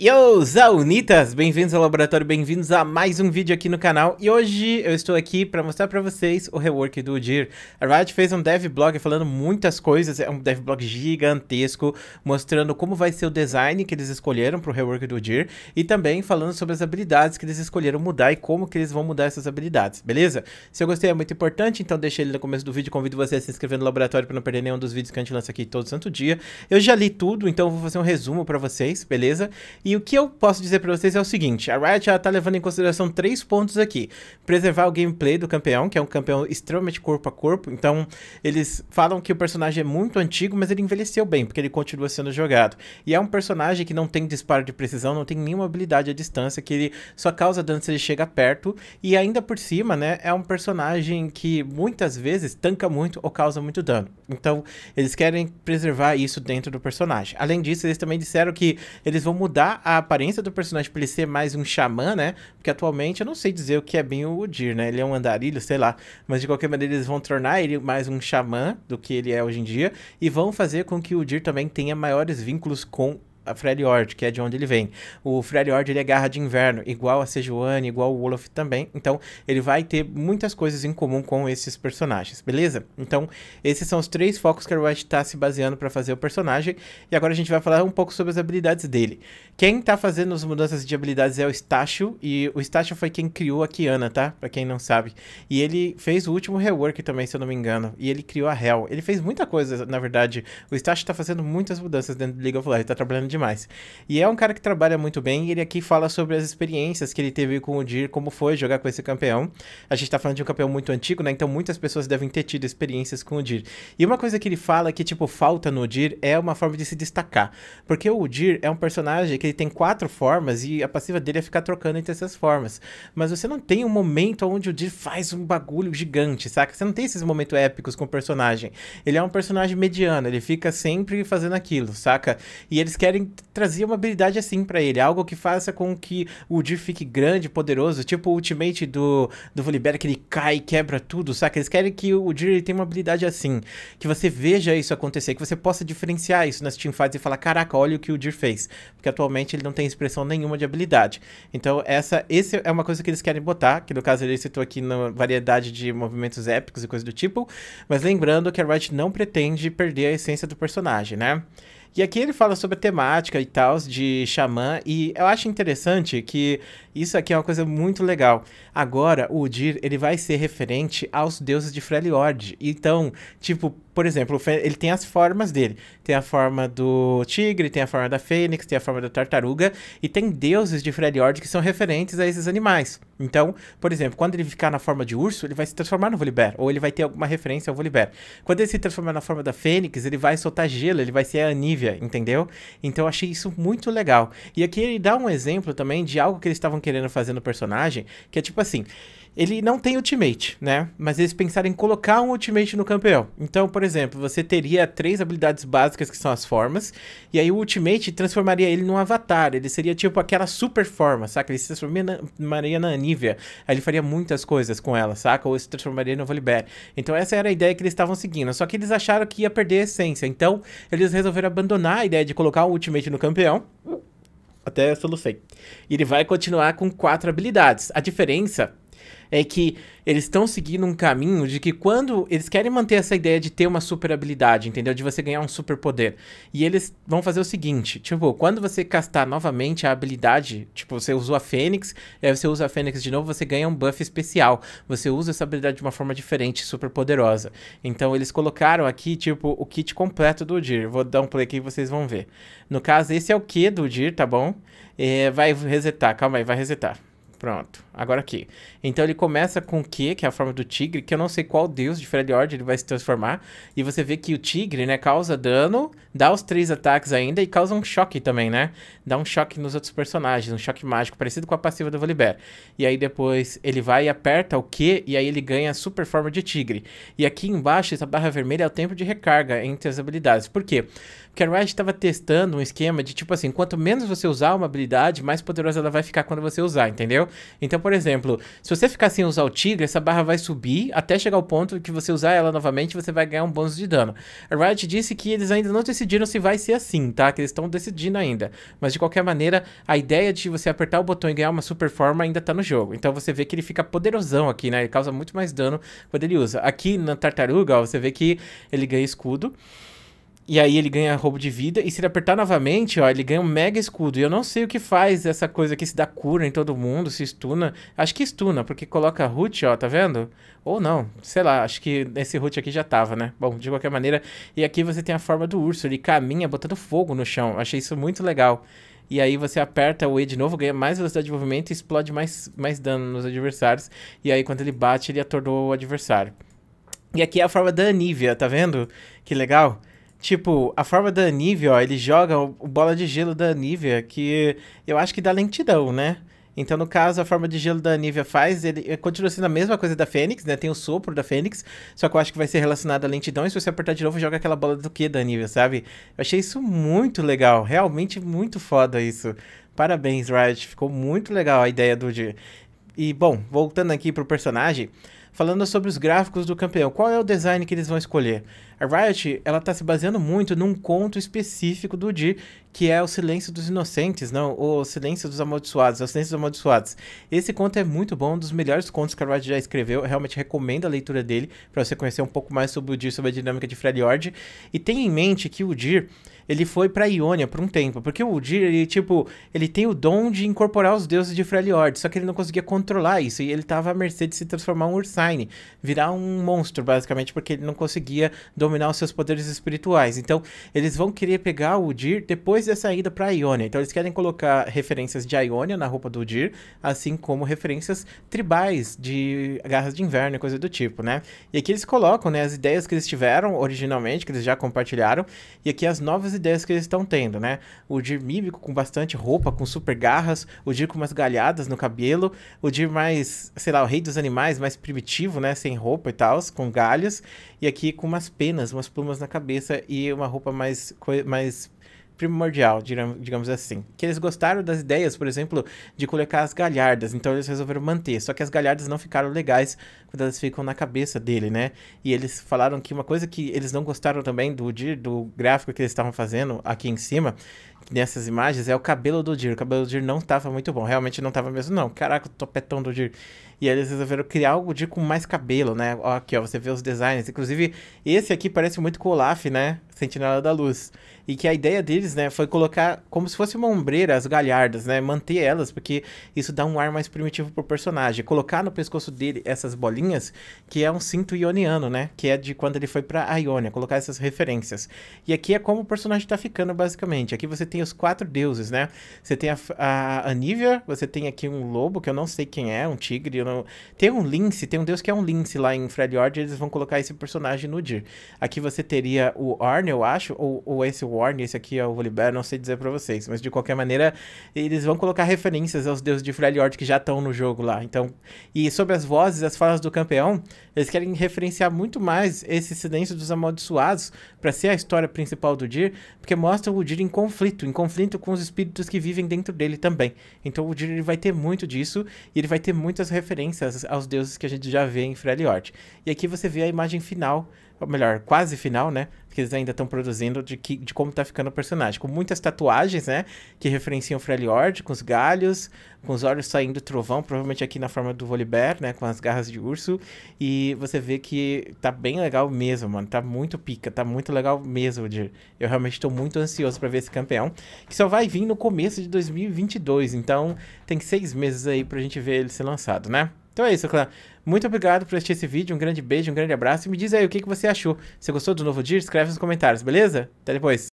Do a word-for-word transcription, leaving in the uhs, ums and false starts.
Yo, Zaunitas! Bem-vindos ao laboratório, bem-vindos a mais um vídeo aqui no canal. E hoje eu estou aqui para mostrar para vocês o rework do Udyr. A Riot fez um devblog falando muitas coisas, é um devblog gigantesco, mostrando como vai ser o design que eles escolheram para o rework do Udyr. E também falando sobre as habilidades que eles escolheram mudar e como que eles vão mudar essas habilidades, beleza? Se eu gostei é muito importante, então deixa ele no começo do vídeo. Convido você a se inscrever no laboratório para não perder nenhum dos vídeos que a gente lança aqui todo santo dia. Eu já li tudo, então eu vou fazer um resumo para vocês, beleza? E o que eu posso dizer pra vocês é o seguinte, a Riot já tá levando em consideração três pontos aqui. Preservar o gameplay do campeão, que é um campeão extremamente corpo a corpo, então eles falam que o personagem é muito antigo, mas ele envelheceu bem, porque ele continua sendo jogado. E é um personagem que não tem disparo de precisão, não tem nenhuma habilidade à distância, que ele só causa dano se ele chega perto, e ainda por cima, né, é um personagem que muitas vezes tanca muito ou causa muito dano. Então, eles querem preservar isso dentro do personagem. Além disso, eles também disseram que eles vão mudar a aparência do personagem para ele ser mais um xamã, né? Porque atualmente eu não sei dizer o que é bem o Udyr, né? Ele é um andarilho, sei lá. Mas de qualquer maneira eles vão tornar ele mais um xamã do que ele é hoje em dia. E vão fazer com que o Udyr também tenha maiores vínculos com a Freljord, que é de onde ele vem. O Freljord, ele é garra de inverno, igual a Sejuani, igual o Olaf também. Então, ele vai ter muitas coisas em comum com esses personagens, beleza? Então, esses são os três focos que a Riot está se baseando para fazer o personagem. E agora a gente vai falar um pouco sobre as habilidades dele. Quem tá fazendo as mudanças de habilidades é o Stashio. E o Stashio foi quem criou a Kiana, tá? Pra quem não sabe. E ele fez o último rework também, se eu não me engano. E ele criou a Hel. Ele fez muita coisa, na verdade. O Stashio tá fazendo muitas mudanças dentro do League of Legends. Tá trabalhando de demais. E é um cara que trabalha muito bem, e ele aqui fala sobre as experiências que ele teve com o Udyr, como foi jogar com esse campeão. A gente tá falando de um campeão muito antigo, né? Então muitas pessoas devem ter tido experiências com o Udyr. E uma coisa que ele fala que, tipo, falta no Udyr é uma forma de se destacar. Porque o Udyr é um personagem que ele tem quatro formas, e a passiva dele é ficar trocando entre essas formas. Mas você não tem um momento onde o Udyr faz um bagulho gigante, saca? Você não tem esses momentos épicos com o personagem. Ele é um personagem mediano, ele fica sempre fazendo aquilo, saca? E eles querem trazer uma habilidade assim pra ele, algo que faça com que o Udyr fique grande, poderoso, tipo o ultimate do, do Volibear, que ele cai e quebra tudo, saca? Eles querem que o Udyr tenha uma habilidade assim, que você veja isso acontecer, que você possa diferenciar isso nas teamfights e falar, caraca, olha o que o Udyr fez, porque atualmente ele não tem expressão nenhuma de habilidade. Então essa, essa é uma coisa que eles querem botar, que no caso ele citou aqui na variedade de movimentos épicos e coisa do tipo, mas lembrando que a Riot não pretende perder a essência do personagem, né? E aqui ele fala sobre a temática e tal de xamã, e eu acho interessante que isso aqui é uma coisa muito legal. Agora, o Udyr, ele vai ser referente aos deuses de Freljord. Então, tipo, por exemplo, ele tem as formas dele. Tem a forma do tigre, tem a forma da fênix, tem a forma da tartaruga, e tem deuses de Freljord que são referentes a esses animais. Então, por exemplo, quando ele ficar na forma de urso, ele vai se transformar no Volibear, ou ele vai ter alguma referência ao Volibear. Quando ele se transformar na forma da fênix, ele vai soltar gelo, ele vai ser a Anivia, entendeu? Então eu achei isso muito legal. E aqui ele dá um exemplo também de algo que eles estavam querendo fazer no personagem, que é tipo assim, ele não tem ultimate, né? Mas eles pensaram em colocar um ultimate no campeão. Então, por exemplo, você teria três habilidades básicas que são as formas, e aí o ultimate transformaria ele num avatar, ele seria tipo aquela super forma, saca? Ele se transformaria na Anivia, aí ele faria muitas coisas com ela, saca? Ou se transformaria no Volibear. Então essa era a ideia que eles estavam seguindo, só que eles acharam que ia perder a essência, então eles resolveram abandonar abandonar a ideia de colocar um ultimate no campeão. Até solucei. E ele vai continuar com quatro habilidades. A diferença é que eles estão seguindo um caminho de que quando... Eles querem manter essa ideia de ter uma super habilidade, entendeu? De você ganhar um super poder. E eles vão fazer o seguinte, tipo, quando você castar novamente a habilidade, tipo, você usou a Fênix, aí você usa a Fênix de novo, você ganha um buff especial. Você usa essa habilidade de uma forma diferente, super poderosa. Então, eles colocaram aqui, tipo, o kit completo do Udyr. Vou dar um play aqui e vocês vão ver. No caso, esse é o Q do Udyr, tá bom? É, vai resetar, calma aí, vai resetar. Pronto, agora aqui. Então ele começa com o Q, que é a forma do tigre, que eu não sei qual deus de Freljord ele vai se transformar. E você vê que o tigre, né, causa dano, dá os três ataques ainda e causa um choque também, né? Dá um choque nos outros personagens, um choque mágico, parecido com a passiva do Volibear. E aí depois ele vai e aperta o Q, e aí ele ganha a super forma de tigre. E aqui embaixo, essa barra vermelha é o tempo de recarga entre as habilidades. Por quê? Porque a Riot estava testando um esquema de tipo assim, quanto menos você usar uma habilidade, mais poderosa ela vai ficar quando você usar, entendeu? entendeu? Então, por exemplo, se você ficar sem usar o tigre, essa barra vai subir até chegar ao ponto que você usar ela novamente, você vai ganhar um bônus de dano. A Riot disse que eles ainda não decidiram se vai ser assim, tá? Que eles estão decidindo ainda. Mas, de qualquer maneira, a ideia de você apertar o botão e ganhar uma super forma ainda tá no jogo. Então, você vê que ele fica poderosão aqui, né? Ele causa muito mais dano quando ele usa. Aqui na tartaruga, ó, você vê que ele ganha escudo. E aí ele ganha roubo de vida, e se ele apertar novamente, ó, ele ganha um mega escudo. E eu não sei o que faz essa coisa aqui, se dá cura em todo mundo, se stuna. Acho que stuna, porque coloca root, ó, tá vendo? Ou não, sei lá, acho que esse root aqui já tava, né? Bom, de qualquer maneira, e aqui você tem a forma do urso, ele caminha botando fogo no chão. Achei isso muito legal. E aí você aperta o E de novo, ganha mais velocidade de movimento e explode mais, mais dano nos adversários. E aí quando ele bate, ele atordoa o adversário. E aqui é a forma da Anivia, tá vendo? Que legal! Tipo, a forma da Anivia, ó, ele joga o bola de gelo da Anivia, que eu acho que dá lentidão, né? Então, no caso, a forma de gelo da Anivia faz, ele continua sendo a mesma coisa da Fênix, né? Tem o sopro da Fênix, só que eu acho que vai ser relacionado à lentidão, e se você apertar de novo, joga aquela bola do quê da Anivia, sabe? Eu achei isso muito legal, realmente muito foda isso. Parabéns, Riot, ficou muito legal a ideia do Udyr. E, bom, voltando aqui pro personagem, falando sobre os gráficos do campeão, qual é o design que eles vão escolher? A Riot, ela tá se baseando muito num conto específico do Udyr, que é o Silêncio dos Inocentes, não, o Silêncio dos Amaldiçoados, o Silêncio dos Amaldiçoados. Esse conto é muito bom, um dos melhores contos que a Riot já escreveu, eu realmente recomendo a leitura dele, para você conhecer um pouco mais sobre o Udyr, sobre a dinâmica de Freljord. E tenha em mente que o Udyr, ele foi pra Ionia por um tempo, porque o Udyr, ele, tipo, ele tem o dom de incorporar os deuses de Freljord, só que ele não conseguia controlar isso, e ele tava à mercê de se transformar em um Ursine, virar um monstro, basicamente, porque ele não conseguia dominar os seus poderes espirituais. Então, eles vão querer pegar o Udyr depois da saída pra Ionia, então eles querem colocar referências de Ionia na roupa do Udyr, assim como referências tribais de garras de inverno e coisa do tipo, né? E aqui eles colocam, né, as ideias que eles tiveram originalmente, que eles já compartilharam, e aqui as novas ideias que eles estão tendo, né? O Udyr mímico com bastante roupa, com super garras, o Udyr com umas galhadas no cabelo, o Udyr mais, sei lá, o rei dos animais, mais primitivo, né? Sem roupa e tal, com galhas, e aqui com umas penas, umas plumas na cabeça e uma roupa mais... mais primordial, digamos assim. Que eles gostaram das ideias, por exemplo, de colocar as galhardas, então eles resolveram manter, só que as galhardas não ficaram legais quando elas ficam na cabeça dele, né? E eles falaram que uma coisa que eles não gostaram também do Udyr, do gráfico que eles estavam fazendo aqui em cima, nessas imagens, é o cabelo do Udyr. O cabelo do Udyr não estava muito bom, realmente não estava mesmo não. Caraca, o topetão do Udyr. E aí eles resolveram criar o Udyr com mais cabelo, né? Ó, aqui, ó, você vê os designs. Inclusive, esse aqui parece muito com o Olaf, né? Sentinela da Luz. E que a ideia deles, né, foi colocar como se fosse uma ombreira as galhardas, né? Manter elas, porque isso dá um ar mais primitivo pro personagem. Colocar no pescoço dele essas bolinhas, que é um cinto ioniano, né? Que é de quando ele foi pra Ionia, colocar essas referências. E aqui é como o personagem tá ficando, basicamente. Aqui você tem os quatro deuses, né? Você tem a, a Anivia, você tem aqui um lobo, que eu não sei quem é, um tigre, eu não... Tem um lince, tem um deus que é um lince lá em Freljord, eles vão colocar esse personagem no Udyr. Aqui você teria o Orn, eu acho, ou, ou esse Orn, esse aqui é o Volibear, não sei dizer pra vocês, mas de qualquer maneira, eles vão colocar referências aos deuses de Freljord que já estão no jogo lá, então... E sobre as vozes, as falas do campeão, eles querem referenciar muito mais esse Silêncio dos Amaldiçoados pra ser a história principal do Udyr, porque mostra o Udyr em conflito, em conflito com os espíritos que vivem dentro dele também. Então o Udyr vai ter muito disso, e ele vai ter muitas referências aos deuses que a gente já vê em Freljord. E aqui você vê a imagem final, ou melhor, quase final, né? Porque eles ainda estão produzindo de, que, de como tá ficando o personagem. Com muitas tatuagens, né? Que referenciam Freljord, com os galhos, com os olhos saindo trovão, provavelmente aqui na forma do Volibear, né? Com as garras de urso. E você vê que tá bem legal mesmo, mano. Tá muito pica, tá muito legal mesmo, Udyr. Eu realmente tô muito ansioso pra ver esse campeão, que só vai vir no começo de dois mil e vinte e dois. Então, tem seis meses aí pra gente ver ele ser lançado, né? Então é isso, clã. Muito obrigado por assistir esse vídeo, um grande beijo, um grande abraço, e me diz aí o que, que você achou. Se gostou do novo Udyr, escreve nos comentários, beleza? Até depois.